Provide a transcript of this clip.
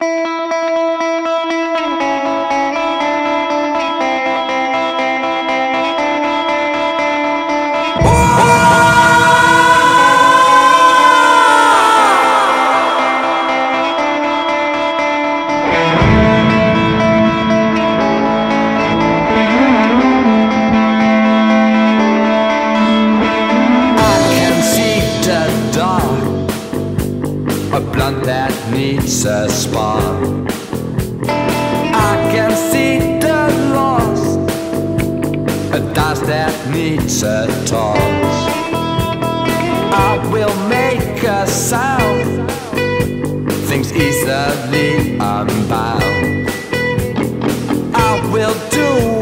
A blunt that needs a spark. I can see the loss, a dust that needs a toss. I will make a sound, things easily unbound. I will do